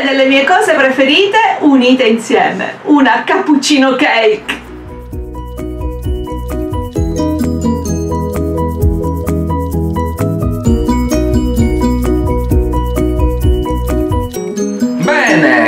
due delle mie cose preferite unite insieme, una cappuccino cake.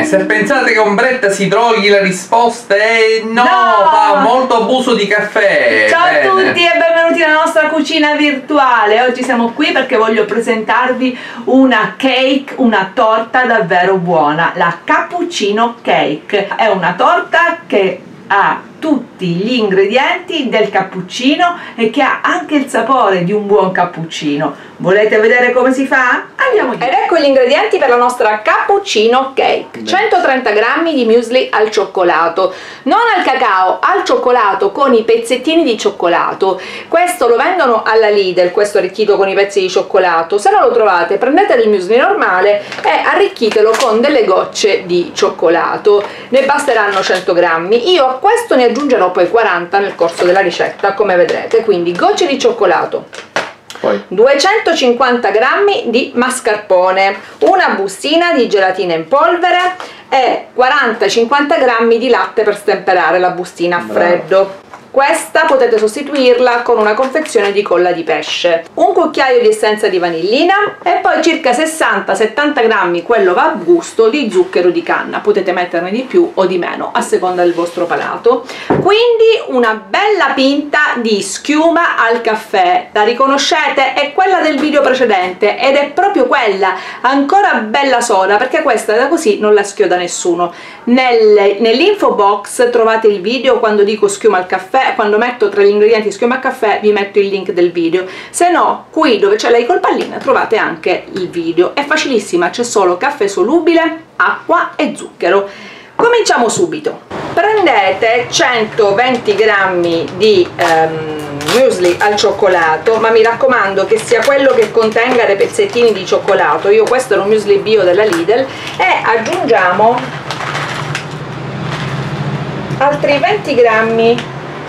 Se pensate che Ombretta si droghi, la risposta è no, fa molto abuso di caffè. Ciao a tutti e benvenuti nella nostra cucina virtuale. Oggi siamo qui perché voglio presentarvi una cake, una torta davvero buona, la Cappuccino Cake. È una torta che ha tutti gli ingredienti del cappuccino e che ha anche il sapore di un buon cappuccino. Volete vedere come si fa? Andiamo dietro. Ed ecco gli ingredienti per la nostra cappuccino cake: 130 g di muesli al cioccolato, non al cacao, al cioccolato, con i pezzettini di cioccolato. Questo lo vendono alla Lidl, questo arricchito con i pezzi di cioccolato. Se non lo trovate, prendete del muesli normale e arricchitelo con delle gocce di cioccolato. Ne basteranno 100 g. Io a questo ne aggiungerò poi 40 nel corso della ricetta, come vedrete. Quindi gocce di cioccolato, poi 250 g di mascarpone, una bustina di gelatina in polvere e 40-50 g di latte per stemperare la bustina a freddo. Questa potete sostituirla con una confezione di colla di pesce, un cucchiaio di essenza di vanillina e poi circa 60-70 g, quello va a gusto, di zucchero di canna. Potete metterne di più o di meno a seconda del vostro palato. Quindi una bella pinta di schiuma al caffè, la riconoscete? È quella del video precedente ed è proprio quella, ancora bella soda, perché questa da così non la schioda nessuno. Nell'info box trovate il video quando dico schiuma al caffè. Quando metto tra gli ingredienti schiuma a caffè vi metto il link del video, se no qui dove c'è la ricolpallina trovate anche il video. È facilissima, c'è solo caffè solubile, acqua e zucchero. Cominciamo subito. Prendete 120 g di muesli al cioccolato, ma mi raccomando che sia quello che contenga dei pezzettini di cioccolato. Io questo è un muesli bio della Lidl. E aggiungiamo altri 20 g,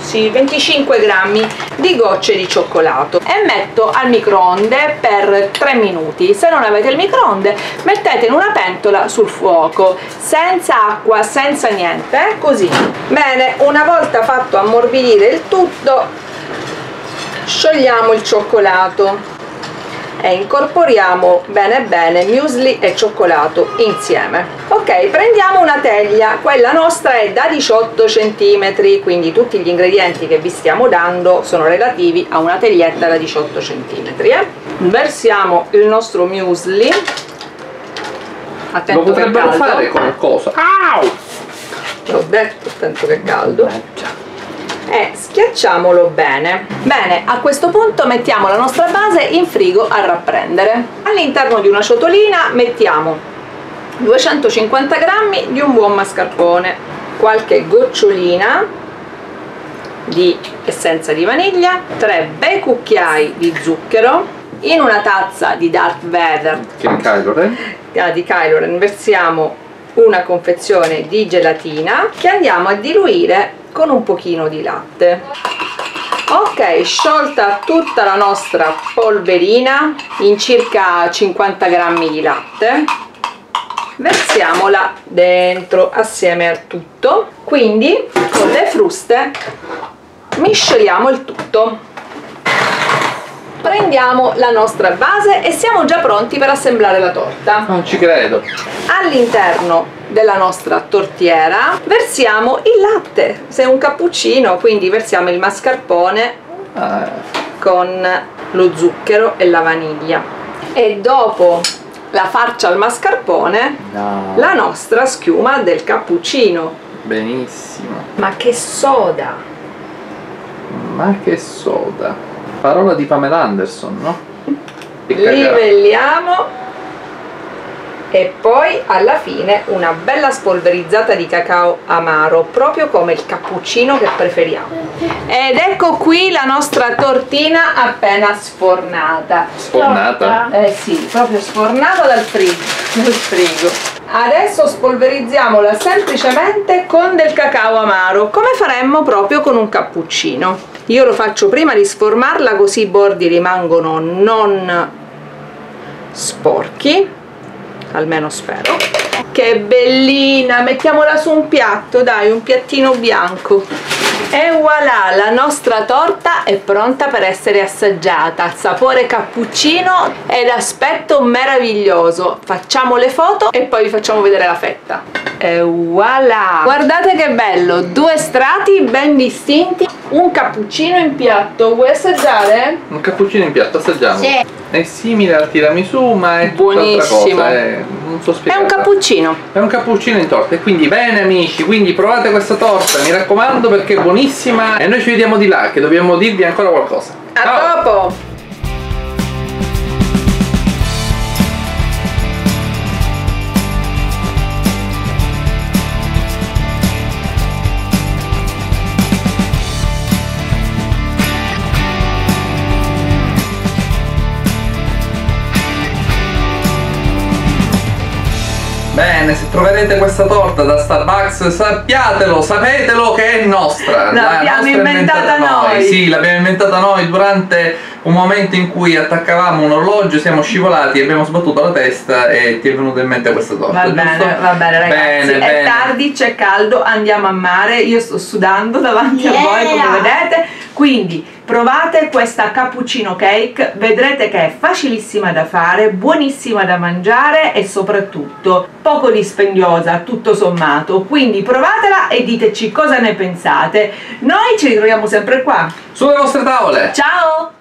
sì, 25 g di gocce di cioccolato e metto al microonde per 3 minuti. Se non avete il microonde, mettete in una pentola sul fuoco, senza acqua, senza niente, così. Bene, una volta fatto ammorbidire il tutto, sciogliamo il cioccolato e incorporiamo bene bene muesli e cioccolato insieme. Ok, prendiamo una teglia, quella nostra è da 18 cm, quindi tutti gli ingredienti che vi stiamo dando sono relativi a una teglietta da 18 cm. Versiamo il nostro muesli. Attento, lo potrebbero fare qualcosa. Au! L'ho detto, attento che è caldo. E schiacciamolo bene. Bene, a questo punto mettiamo la nostra base in frigo a rapprendere. All'interno di una ciotolina mettiamo 250 g di un buon mascarpone, qualche gocciolina di essenza di vaniglia, 3 bei cucchiai di zucchero. In una tazza di Darth Vader, che è Kylo Ren, di Kylo Ren, versiamo una confezione di gelatina che andiamo a diluire con un pochino di latte. Ok, sciolta tutta la nostra polverina in circa 50 g di latte, versiamola dentro assieme al tutto. Quindi con le fruste misceliamo il tutto. Prendiamo la nostra base e siamo già pronti per assemblare la torta. Non ci credo. All'interno della nostra tortiera versiamo il latte, se è un cappuccino, quindi versiamo il mascarpone con lo zucchero e la vaniglia, e dopo la farcia al mascarpone la nostra schiuma del cappuccino. Benissimo. Ma che soda, ma che soda. Parola di Pamela Anderson, no? Livelliamo e poi alla fine una bella spolverizzata di cacao amaro, proprio come il cappuccino che preferiamo. Ed ecco qui la nostra tortina appena sfornata. Sfornata? Sì, proprio sfornata dal frigo. Adesso spolverizziamola semplicemente con del cacao amaro, come faremmo proprio con un cappuccino. Io lo faccio prima di sformarla, così i bordi rimangono non sporchi, almeno spero. che bellina, mettiamola su un piatto, dai, un piattino bianco, e voilà, la nostra torta è pronta per essere assaggiata. Il sapore cappuccino e l'aspetto meraviglioso. Facciamo le foto e poi vi facciamo vedere la fetta, e voilà, guardate che bello, due strati ben distinti, un cappuccino in piatto. Vuoi assaggiare? Un cappuccino in piatto, assaggiamo. Sì. È simile al tiramisù, ma è buonissimo, tutt'altra cosa, non so spiegare. È un cappuccino. È un cappuccino in torta. E quindi bene amici, quindi provate questa torta, mi raccomando, perché è buonissima. E noi ci vediamo di là, che dobbiamo dirvi ancora qualcosa. A ciao. Dopo! Bene, se troverete questa torta da Starbucks, sappiatelo, sapetelo che è nostra. L'abbiamo inventata noi. Sì, l'abbiamo inventata noi durante un momento in cui attaccavamo un orologio, siamo scivolati, abbiamo sbattuto la testa e ti è venuta in mente questa torta. Va bene ragazzi, bene. È tardi, c'è caldo, andiamo a mare, io sto sudando davanti a voi come vedete, quindi provate questa cappuccino cake, vedrete che è facilissima da fare, buonissima da mangiare e soprattutto poco dispendiosa tutto sommato, quindi provatela e diteci cosa ne pensate. Noi ci ritroviamo sempre qua sulle vostre tavole. Ciao!